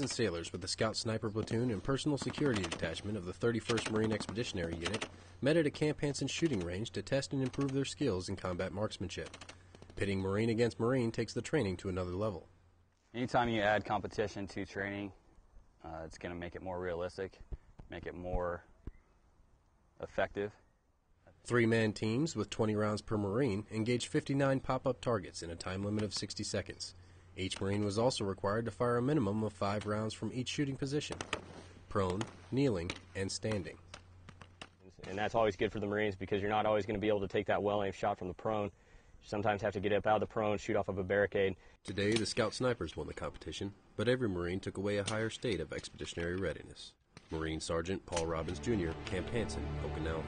Marines and sailors with the Scout Sniper Platoon and Personal Security Detachment of the 31st Marine Expeditionary Unit met at a Camp Hansen shooting range to test and improve their skills in combat marksmanship. Pitting Marine against Marine takes the training to another level. Anytime you add competition to training, it's going to make it more realistic, make it more effective. Three-man teams with 20 rounds per Marine engaged 59 pop-up targets in a time limit of 60 seconds. Each Marine was also required to fire a minimum of 5 rounds from each shooting position: prone, kneeling, and standing. And that's always good for the Marines because you're not always going to be able to take that well-aimed shot from the prone. You sometimes have to get up out of the prone, shoot off of a barricade. Today, the Scout Snipers won the competition, but every Marine took away a higher state of expeditionary readiness. Marine Sgt. Paul Robbins, Jr., Camp Hansen, Okinawa.